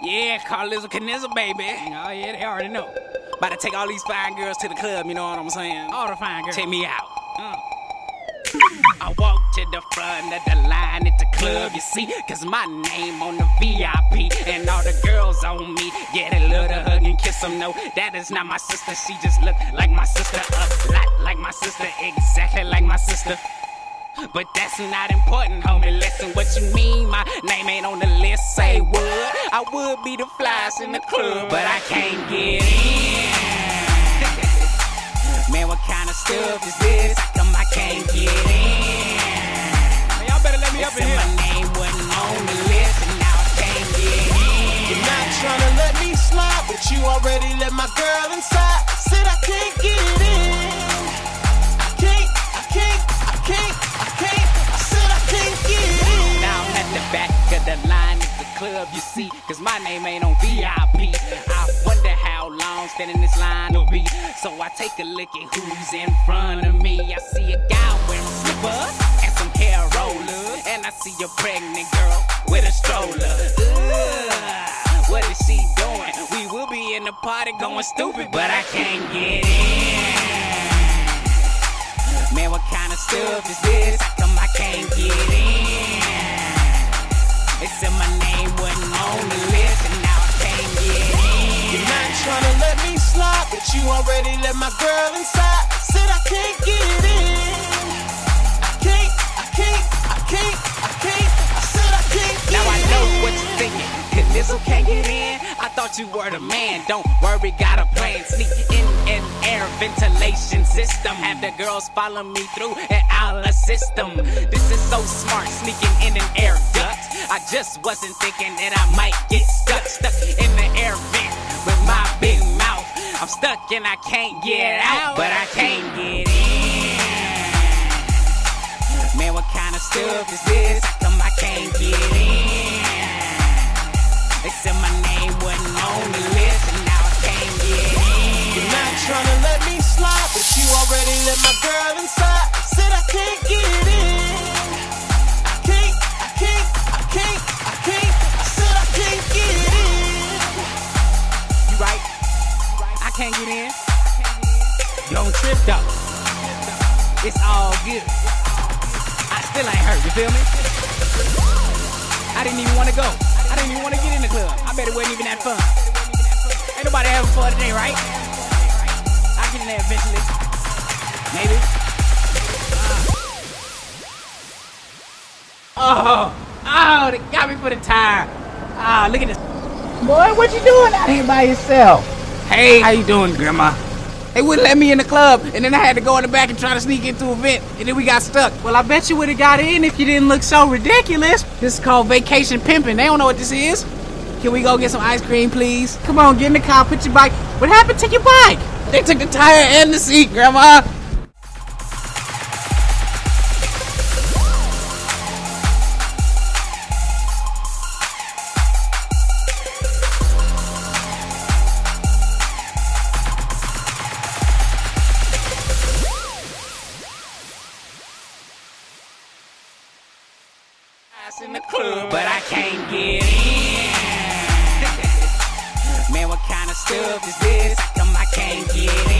Yeah, Carlizzle Kanizzle, baby. Oh, yeah, they already know. About to take all these fine girls to the club, you know what I'm saying? All the fine girls. Take me out. I walk to the front of the line at the club, you see, cause my name on the VIP, and all the girls on me, yeah, they love to hug and kiss them. No, that is not my sister, she just look like my sister, a lot like my sister, exactly like my sister. But that's not important, homie, listen what you mean, my name ain't on the list, say what? I would be the flyest in the club, but I can't get in. Man, what kind of stuff is this? How come I can't get in? Man, y'all better let me up in here. My name wasn't on the list, and now I can't get in. You're not trying to let me slide, but you already let my girl inside. Said I can't get in. Club, you see, cause my name ain't on VIP. I wonder how long standing this line will be, so I take a look at who's in front of me. I see a guy wearing slippers and some hair rollers, and I see a pregnant girl with a stroller. Ugh, what is she doing? We will be in the party going stupid, but I can't get in. Man, what kind of stuff is this? How come I can't get in? They said my name wasn't on the list, and now I can't get in. You're not trying to let me slide, but you already let my girl inside. Said I can't get in. I can't. I said I can't get in. Now I know what you're thinking. Kanizzle can't get in. I thought you were the man. Don't worry, got a plan. Sneak in and air ventilation system. Have the girls follow me through and I'll assist them. This is so smart, sneaking in an air duct. I just wasn't thinking that I might get stuck in the air vent with my big mouth. I'm stuck and I can't get out, but I can't get in. Man, what kind of stuff is this? How come I can't get in? They said my name wasn't on the list, and now I can't get in. You're not trying to let me slide, but you already let my girl inside. Said I can't get in. Can't get in. Don't trip though. It's all good. I still ain't hurt, you feel me? I didn't even want to go. I didn't even want to get in the club. I bet it wasn't even that fun. Ain't nobody having fun today, right? I'll get in there eventually. Maybe. Oh, they got me for the tire. Ah, look at this. Boy, what you doing out here by yourself? Hey, how you doing, Grandma? They wouldn't let me in the club, and then I had to go in the back and try to sneak into a vent, and then we got stuck. Well, I bet you would have got in if you didn't look so ridiculous. This is called vacation pimping. They don't know what this is. Can we go get some ice cream, please? Come on, get in the car, put your bike. What happened to your bike? They took the tire and the seat, Grandma. In the club, but I can't get in. Man, what kind of stuff is this? How come I can't get in?